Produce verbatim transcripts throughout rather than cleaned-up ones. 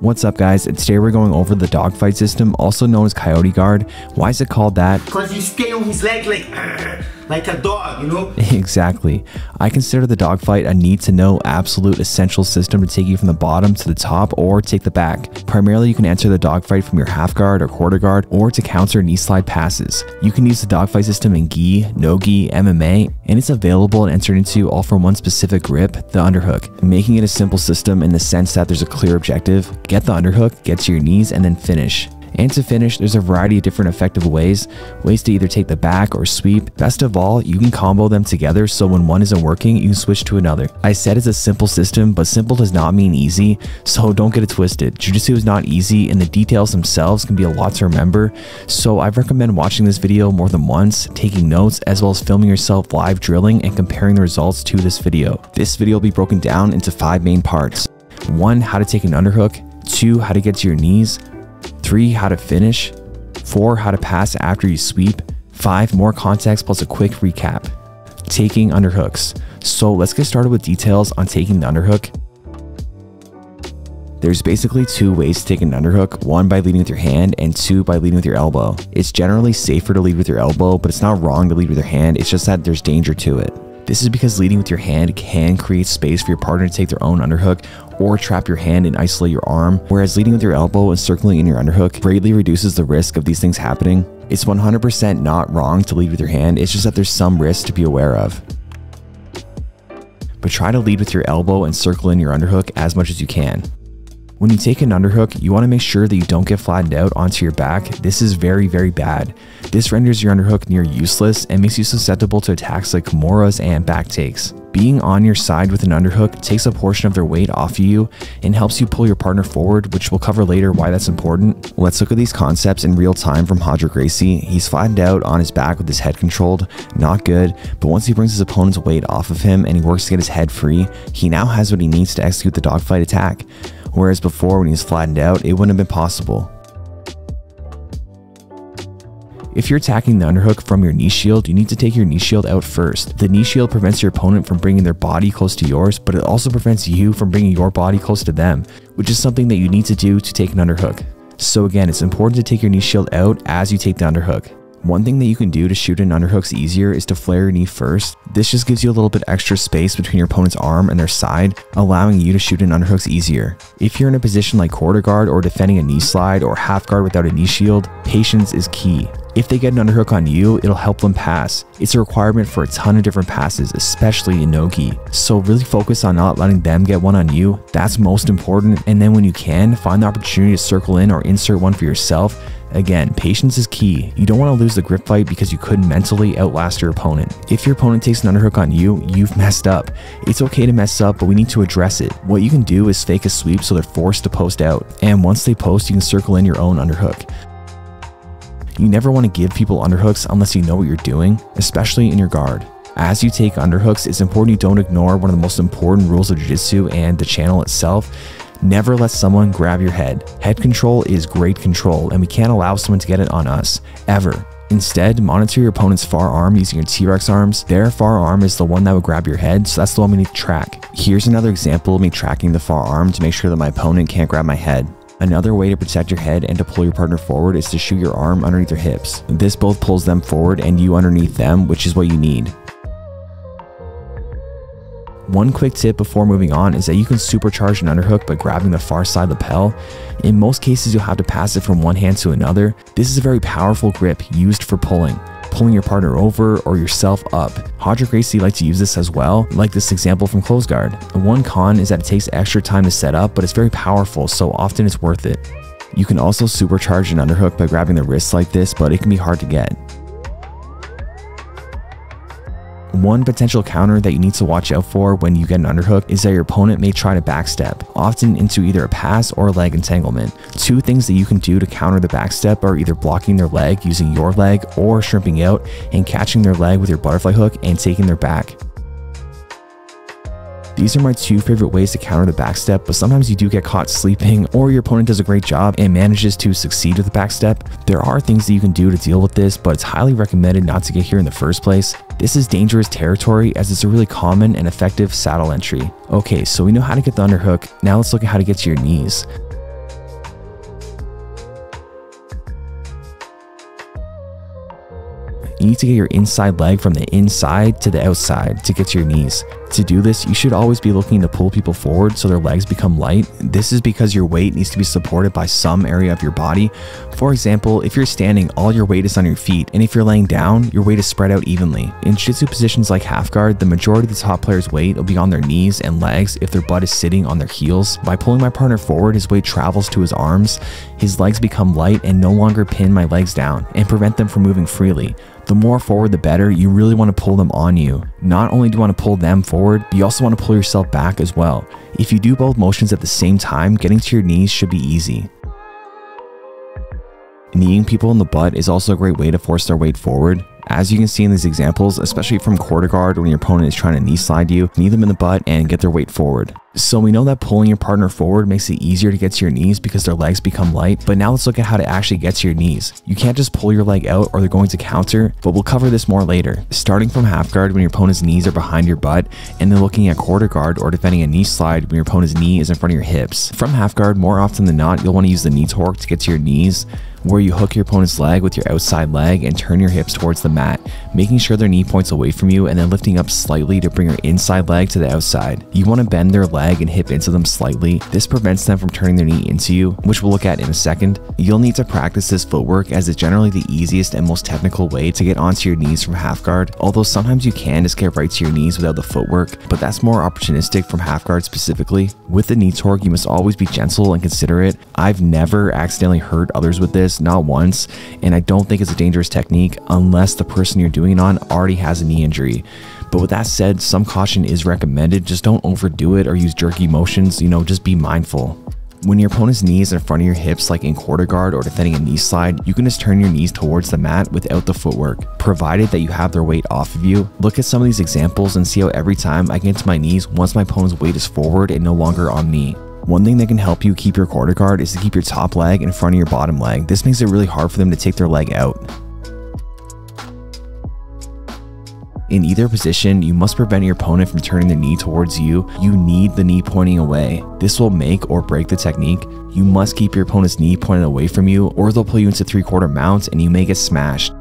What's up guys, it's today we're going over the dog fight system, also known as Coyote Guard. Why is it called that? Because you scale his leg like, uh, like a dog, you know? Exactly. I consider the dog fight a need to know, absolute, essential system to take you from the bottom to the top or take the back. Primarily, you can enter the dog fight from your half guard or quarter guard or to counter knee slide passes. You can use the dog fight system in Gi, Nogi, M M A, and it's available and entered into all from one specific grip, the underhook, making it a simple system in the sense that there's a clear objective. Get the underhook, get to your knees, and then finish. And to finish, there's a variety of different effective ways, ways to either take the back or sweep. Best of all, you can combo them together so when one isn't working, you can switch to another. I said it's a simple system, but simple does not mean easy, so don't get it twisted. Jiu-Jitsu is not easy, and the details themselves can be a lot to remember, so I recommend watching this video more than once, taking notes, as well as filming yourself live drilling and comparing the results to this video. This video will be broken down into five main parts. one. How to take an underhook. two. How to get to your knees. three. How to finish. four. How to pass after you sweep. five. More context plus a quick recap. Taking underhooks. So let's get started with details on taking the underhook. There's basically two ways to take an underhook, one by leading with your hand and two by leading with your elbow. It's generally safer to lead with your elbow, but it's not wrong to lead with your hand, it's just that there's danger to it. This is because leading with your hand can create space for your partner to take their own underhook or trap your hand and isolate your arm, whereas leading with your elbow and circling in your underhook greatly reduces the risk of these things happening. It's one hundred percent not wrong to lead with your hand, it's just that there's some risk to be aware of. But try to lead with your elbow and circle in your underhook as much as you can. When you take an underhook, you want to make sure that you don't get flattened out onto your back. This is very, very bad. This renders your underhook near useless and makes you susceptible to attacks like Kimuras and back takes. Being on your side with an underhook takes a portion of their weight off you and helps you pull your partner forward, which we'll cover later why that's important. Let's look at these concepts in real time from Hodger Gracie. He's flattened out on his back with his head controlled, not good, but once he brings his opponent's weight off of him and he works to get his head free, he now has what he needs to execute the dogfight attack. Whereas before, when he was flattened out, it wouldn't have been possible. If you're attacking the underhook from your knee shield, you need to take your knee shield out first. The knee shield prevents your opponent from bringing their body close to yours, but it also prevents you from bringing your body close to them, which is something that you need to do to take an underhook. So again, it's important to take your knee shield out as you take the underhook. One thing that you can do to shoot in underhooks easier is to flare your knee first. This just gives you a little bit extra space between your opponent's arm and their side, allowing you to shoot in underhooks easier. If you're in a position like quarter guard or defending a knee slide or half guard without a knee shield, patience is key. If they get an underhook on you, it'll help them pass. It's a requirement for a ton of different passes, especially in Nogi. So really focus on not letting them get one on you. That's most important. And then when you can, find the opportunity to circle in or insert one for yourself. Again, patience is key. You don't want to lose the grip fight because you couldn't mentally outlast your opponent. If your opponent takes an underhook on you, you've messed up. It's okay to mess up, but we need to address it. What you can do is fake a sweep so they're forced to post out. And once they post, you can circle in your own underhook. You never want to give people underhooks unless you know what you're doing, especially in your guard. As you take underhooks, it's important you don't ignore one of the most important rules of jiu-jitsu and the channel itself. Never let someone grab your head. Head control is great control, and we can't allow someone to get it on us, ever. Instead, monitor your opponent's far arm using your T-Rex arms. Their far arm is the one that would grab your head, so that's the one we need to track. Here's another example of me tracking the far arm to make sure that my opponent can't grab my head. Another way to protect your head and to pull your partner forward is to shoot your arm underneath their hips. This both pulls them forward and you underneath them, which is what you need. One quick tip before moving on is that you can supercharge an underhook by grabbing the far side lapel. In most cases, you'll have to pass it from one hand to another. This is a very powerful grip used for pulling, pulling your partner over or yourself up. Hodger Gracie likes to use this as well, like this example from close guard. The one con is that it takes extra time to set up, but it's very powerful, so often it's worth it. You can also supercharge an underhook by grabbing the wrist like this, but it can be hard to get. One potential counter that you need to watch out for when you get an underhook is that your opponent may try to backstep, often into either a pass or a leg entanglement. Two things that you can do to counter the backstep are either blocking their leg using your leg or shrimping out and catching their leg with your butterfly hook and taking their back. These are my two favorite ways to counter the backstep, but sometimes you do get caught sleeping or your opponent does a great job and manages to succeed with the backstep. There are things that you can do to deal with this, but it's highly recommended not to get here in the first place. This is dangerous territory as it's a really common and effective saddle entry. Okay, so we know how to get the underhook. Now let's look at how to get to your knees. You need to get your inside leg from the inside to the outside to get to your knees. To do this, you should always be looking to pull people forward so their legs become light. This is because your weight needs to be supported by some area of your body. For example, if you're standing, all your weight is on your feet, and if you're laying down, your weight is spread out evenly. In jiu-jitsu positions like half guard, the majority of the top player's weight will be on their knees and legs if their butt is sitting on their heels. By pulling my partner forward, his weight travels to his arms, his legs become light and no longer pin my legs down and prevent them from moving freely. The more forward the better. You really want to pull them on you. Not only do you want to pull them forward, but you also want to pull yourself back as well. If you do both motions at the same time, getting to your knees should be easy. Kneeing people in the butt is also a great way to force their weight forward. As you can see in these examples, especially from quarter guard when your opponent is trying to knee slide you, knee them in the butt and get their weight forward. So we know that pulling your partner forward makes it easier to get to your knees because their legs become light, but now let's look at how to actually get to your knees. You can't just pull your leg out or they're going to counter, but we'll cover this more later. Starting from half guard when your opponent's knees are behind your butt, and then looking at quarter guard or defending a knee slide when your opponent's knee is in front of your hips. From half guard, more often than not, you'll want to use the knee torque to get to your knees, where you hook your opponent's leg with your outside leg and turn your hips towards the mat, making sure their knee points away from you and then lifting up slightly to bring your inside leg to the outside. You want to bend their leg and hip into them slightly. This prevents them from turning their knee into you, which we'll look at in a second. You'll need to practice this footwork as it's generally the easiest and most technical way to get onto your knees from half guard, although sometimes you can just get right to your knees without the footwork, but that's more opportunistic from half guard specifically. With the knee torque, you must always be gentle and considerate. I've never accidentally hurt others with this, not once, and I don't think it's a dangerous technique unless the person you're doing it on already has a knee injury. But with that said, some caution is recommended. Just don't overdo it or use jerky motions, you know, just be mindful. When your opponent's knee is in front of your hips, like in quarter guard or defending a knee slide, you can just turn your knees towards the mat without the footwork, provided that you have their weight off of you. Look at some of these examples and see how every time I get to my knees once my opponent's weight is forward and no longer on me. One thing that can help you keep your quarter guard is to keep your top leg in front of your bottom leg. This makes it really hard for them to take their leg out. In either position, you must prevent your opponent from turning their knee towards you. You need the knee pointing away. This will make or break the technique. You must keep your opponent's knee pointed away from you, or they'll pull you into three-quarter mounts and you may get smashed.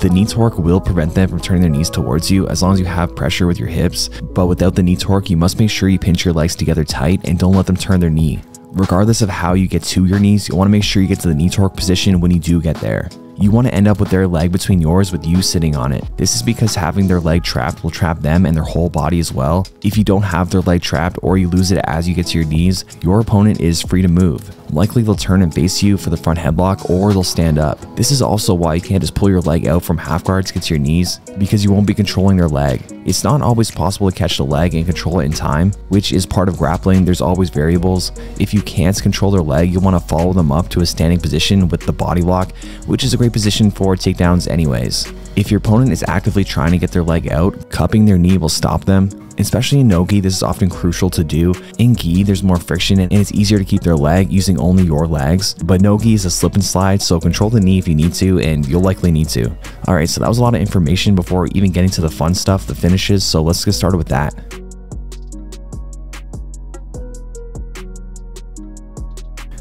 The knee torque will prevent them from turning their knees towards you as long as you have pressure with your hips, but without the knee torque, you must make sure you pinch your legs together tight and don't let them turn their knee. Regardless of how you get to your knees, you want to make sure you get to the knee torque position when you do get there. You want to end up with their leg between yours with you sitting on it. This is because having their leg trapped will trap them and their whole body as well. If you don't have their leg trapped or you lose it as you get to your knees, your opponent is free to move. Likely they'll turn and face you for the front headlock, or they'll stand up. This is also why you can't just pull your leg out from half guard to get to your knees, because you won't be controlling their leg. It's not always possible to catch the leg and control it in time, which is part of grappling. There's always variables. If you can't control their leg, you want to follow them up to a standing position with the body lock, which is a great position for takedowns anyways. If your opponent is actively trying to get their leg out, cupping their knee will stop them. Especially in Nogi, this is often crucial to do. In Gi, there's more friction and it's easier to keep their leg using only your legs, but Nogi is a slip and slide, so control the knee if you need to, and you'll likely need to. Alright, so that was a lot of information before even getting to the fun stuff, the finishes, so let's get started with that.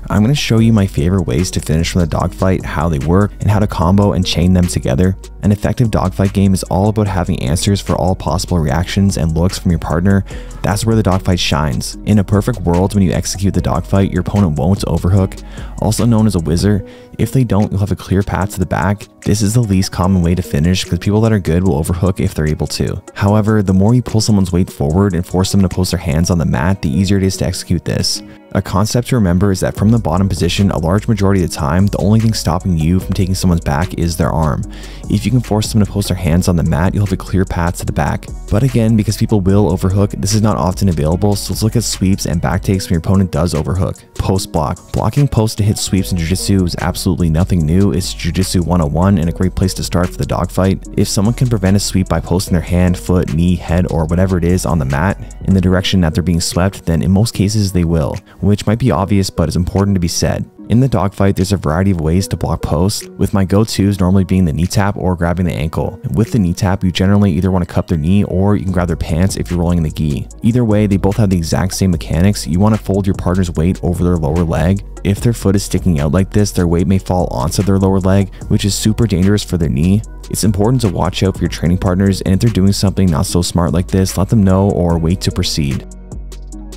I'm going to show you my favorite ways to finish from the dogfight, how they work, and how to combo and chain them together. An effective dogfight game is all about having answers for all possible reactions and looks from your partner. That's where the dogfight shines. In a perfect world, when you execute the dogfight, your opponent won't overhook, also known as a whizzer. If they don't, you'll have a clear path to the back. This is the least common way to finish because people that are good will overhook if they're able to. However, the more you pull someone's weight forward and force them to post their hands on the mat, the easier it is to execute this. A concept to remember is that from the bottom position, a large majority of the time, the only thing stopping you from taking someone's back is their arm. If you can force them to post their hands on the mat, you'll have a clear path to the back. But again, because people will overhook, this is not often available, so let's look at sweeps and back takes when your opponent does overhook. Post block. Blocking post to hit sweeps in jiu-jitsu is absolutely nothing new. It's jiu-jitsu one oh one and a great place to start for the dogfight. If someone can prevent a sweep by posting their hand, foot, knee, head, or whatever it is on the mat in the direction that they're being swept, then in most cases they will, which might be obvious but is important to be said. In the dogfight, there's a variety of ways to block posts, with my go-tos normally being the knee tap or grabbing the ankle. And with the knee tap, you generally either want to cup their knee or you can grab their pants if you're rolling in the gi. Either way, they both have the exact same mechanics. You want to fold your partner's weight over their lower leg. If their foot is sticking out like this, their weight may fall onto their lower leg, which is super dangerous for their knee. It's important to watch out for your training partners, and if they're doing something not so smart like this, let them know or wait to proceed.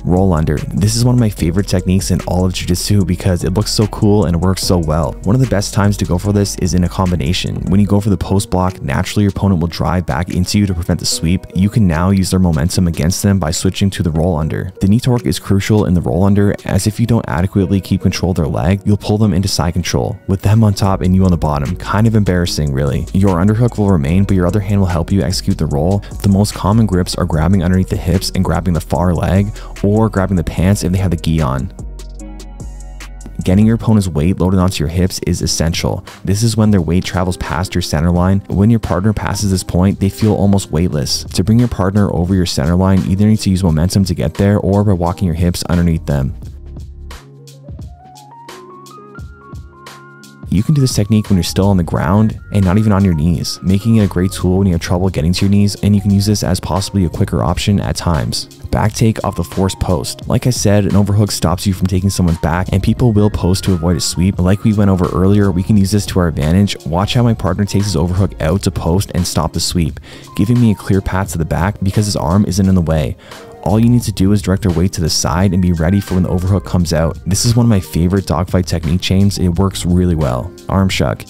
Roll under. This is one of my favorite techniques in all of jiu-jitsu because it looks so cool and works so well. One of the best times to go for this is in a combination. When you go for the post block, naturally your opponent will drive back into you to prevent the sweep. You can now use their momentum against them by switching to the roll under. The knee torque is crucial in the roll under, as if you don't adequately keep control of their leg, you'll pull them into side control, with them on top and you on the bottom. Kind of embarrassing, really. Your underhook will remain, but your other hand will help you execute the roll. The most common grips are grabbing underneath the hips and grabbing the far leg, or or grabbing the pants if they have the gi on. Getting your opponent's weight loaded onto your hips is essential. This is when their weight travels past your center line. When your partner passes this point, they feel almost weightless. To bring your partner over your center line, you either need to use momentum to get there or by walking your hips underneath them. You can do this technique when you're still on the ground and not even on your knees, making it a great tool when you have trouble getting to your knees, and you can use this as possibly a quicker option at times. Back take off the forced post. Like I said, an overhook stops you from taking someone's back, and people will post to avoid a sweep. Like we went over earlier, we can use this to our advantage. Watch how my partner takes his overhook out to post and stop the sweep, giving me a clear path to the back because his arm isn't in the way. All you need to do is direct their weight to the side and be ready for when the overhook comes out. This is one of my favorite dogfight technique chains. It works really well. Arm shuck.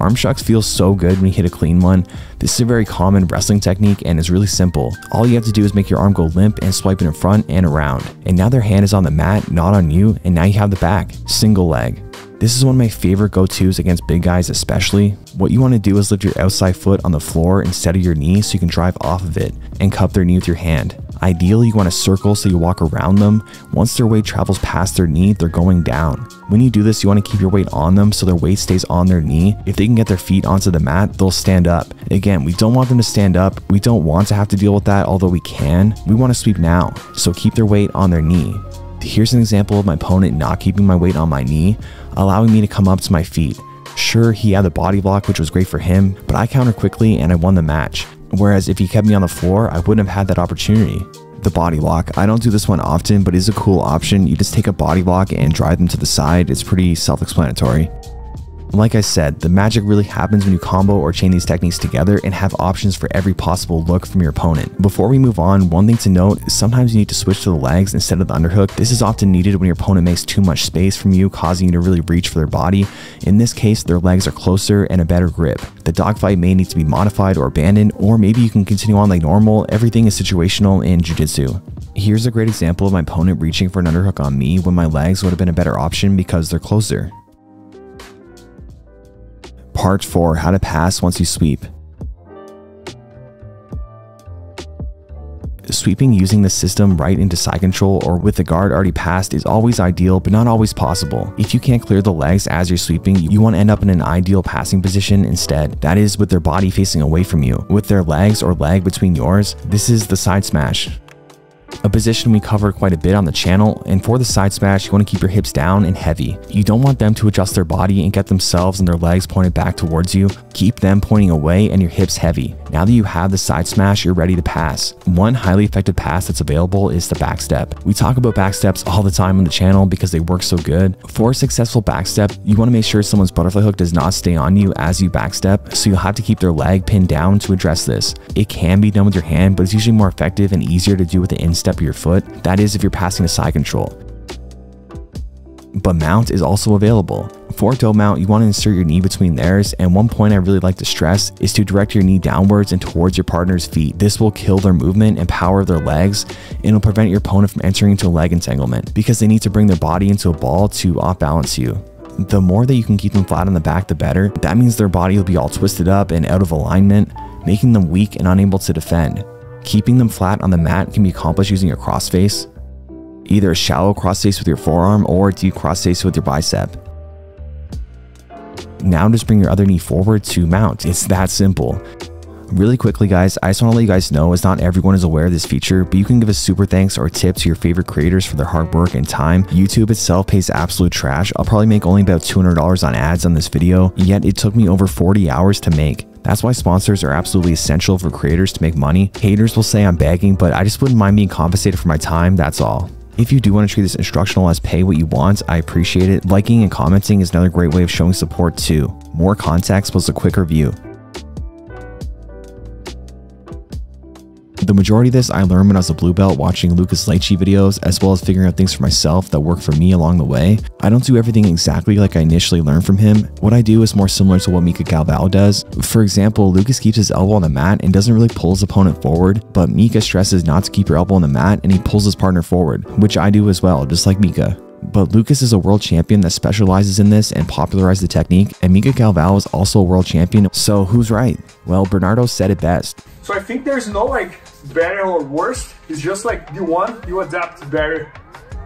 Arm shucks feel so good when you hit a clean one. This is a very common wrestling technique and is really simple. All you have to do is make your arm go limp and swipe it in front and around. And now their hand is on the mat, not on you, and now you have the back. Single leg. This is one of my favorite go-tos against big guys especially. What you want to do is lift your outside foot on the floor instead of your knee so you can drive off of it and cup their knee with your hand. Ideally, you want to circle so you walk around them. Once their weight travels past their knee, they're going down. When you do this, you want to keep your weight on them so their weight stays on their knee. If they can get their feet onto the mat, they'll stand up. Again, we don't want them to stand up. We don't want to have to deal with that, although we can. We want to sweep now, so keep their weight on their knee. Here's an example of my opponent not keeping my weight on my knee, allowing me to come up to my feet. Sure, he had the body block, which was great for him, but I countered quickly and I won the match. Whereas if he kept me on the floor, I wouldn't have had that opportunity. The body lock. I don't do this one often, but it's a cool option. You just take a body lock and drive them to the side. It's pretty self-explanatory. Like I said, the magic really happens when you combo or chain these techniques together and have options for every possible look from your opponent. Before we move on, one thing to note is sometimes you need to switch to the legs instead of the underhook. This is often needed when your opponent makes too much space from you, causing you to really reach for their body. In this case, their legs are closer and a better grip. The dogfight may need to be modified or abandoned, or maybe you can continue on like normal. Everything is situational in jiu-jitsu. Here's a great example of my opponent reaching for an underhook on me when my legs would have been a better option because they're closer. Part four. How to pass once you sweep. Sweeping using the system right into side control or with the guard already passed is always ideal, but not always possible. If you can't clear the legs as you're sweeping, you want to end up in an ideal passing position instead. That is with their body facing away from you. With their legs or leg between yours, this is the side smash. A position we covered quite a bit on the channel, and for the side smash, you want to keep your hips down and heavy. You don't want them to adjust their body and get themselves and their legs pointed back towards you. Keep them pointing away and your hips heavy. Now that you have the side smash, you're ready to pass. One highly effective pass that's available is the back step. We talk about back steps all the time on the channel because they work so good. For a successful back step, you want to make sure someone's butterfly hook does not stay on you as you back step, so you'll have to keep their leg pinned down to address this. It can be done with your hand, but it's usually more effective and easier to do with the instep of your foot. That is if you're passing to side control. But mount is also available. For toe mount, you want to insert your knee between theirs, and one point I really like to stress is to direct your knee downwards and towards your partner's feet. This will kill their movement and power of their legs, and it'll prevent your opponent from entering into a leg entanglement because they need to bring their body into a ball to off-balance you. The more that you can keep them flat on the back, the better. That means their body will be all twisted up and out of alignment, making them weak and unable to defend. Keeping them flat on the mat can be accomplished using a crossface, either a shallow crossface with your forearm or a deep crossface with your bicep. Now just bring your other knee forward to mount. It's that simple. Really quickly guys, I just want to let you guys know, as not everyone is aware of this feature, but you can give a super thanks or tip to your favorite creators for their hard work and time. YouTube itself pays absolute trash. I'll probably make only about two hundred dollars on ads on this video, and yet it took me over forty hours to make. That's why sponsors are absolutely essential for creators to make money. Haters will say I'm begging, but I just wouldn't mind being compensated for my time, that's all. If you do want to treat this instructional as pay what you want, I appreciate it. Liking and commenting is another great way of showing support too. More context plus a quicker view. The majority of this I learned when I was a blue belt watching Lucas Leitchi videos, as well as figuring out things for myself that work for me along the way. I don't do everything exactly like I initially learned from him. What I do is more similar to what Mika Galvao does. For example, Lucas keeps his elbow on the mat and doesn't really pull his opponent forward, but Mika stresses not to keep your elbow on the mat and he pulls his partner forward, which I do as well, just like Mika. But Lucas is a world champion that specializes in this and popularized the technique, and Mika Galvao is also a world champion, so who's right? Well, Bernardo said it best. So I think there's no like better or worse, it's just like you want, you adapt better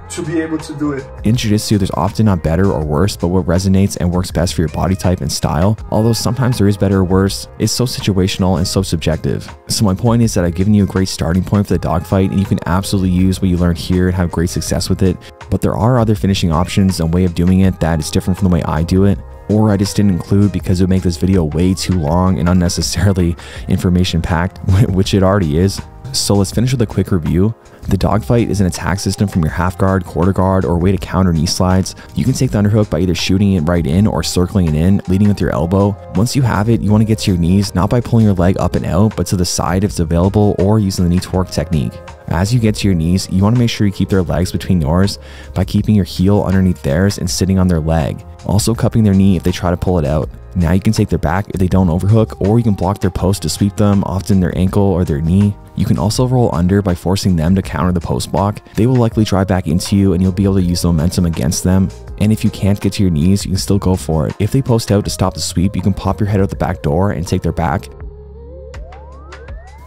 to be able to do it. In jiu-jitsu, there's often not better or worse, but what resonates and works best for your body type and style, although sometimes there is better or worse. It's so situational and so subjective. So my point is that I've given you a great starting point for the dogfight, and you can absolutely use what you learned here and have great success with it. But there are other finishing options and way of doing it that is different from the way I do it, or I just didn't include because it would make this video way too long and unnecessarily information-packed, which it already is. So let's finish with a quick review. The dogfight is an attack system from your half guard, quarter guard, or way to counter knee slides. You can take the underhook by either shooting it right in or circling it in, leading with your elbow. Once you have it, you want to get to your knees, not by pulling your leg up and out, but to the side if it's available, or using the knee torque technique. As you get to your knees, you want to make sure you keep their legs between yours by keeping your heel underneath theirs and sitting on their leg. Also cupping their knee if they try to pull it out. Now you can take their back if they don't overhook, or you can block their post to sweep them, often their ankle or their knee. You can also roll under by forcing them to counter the post block. They will likely drive back into you and you'll be able to use the momentum against them. And if you can't get to your knees, you can still go for it. If they post out to stop the sweep, you can pop your head out the back door and take their back.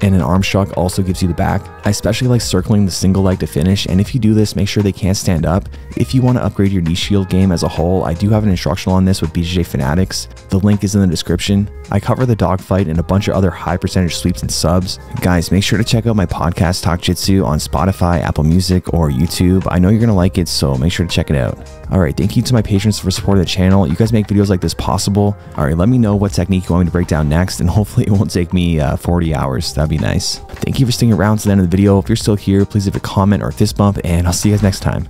And an arm shuck also gives you the back. I especially like circling the single leg to finish, and if you do this, make sure they can't stand up. If you want to upgrade your knee shield game as a whole, I do have an instructional on this with B J J Fanatics. The link is in the description. I cover the dogfight and a bunch of other high percentage sweeps and subs. Guys, make sure to check out my podcast Talk Jitsu on Spotify, Apple Music, or YouTube. I know you're going to like it, so make sure to check it out. Alright, thank you to my patrons for supporting the channel. You guys make videos like this possible. Alright, let me know what technique you want me to break down next, and hopefully it won't take me uh, forty hours. That'd be nice. Thank you for sticking around to the end of the video. If you're still here, please leave a comment or a fist bump, and I'll see you guys next time.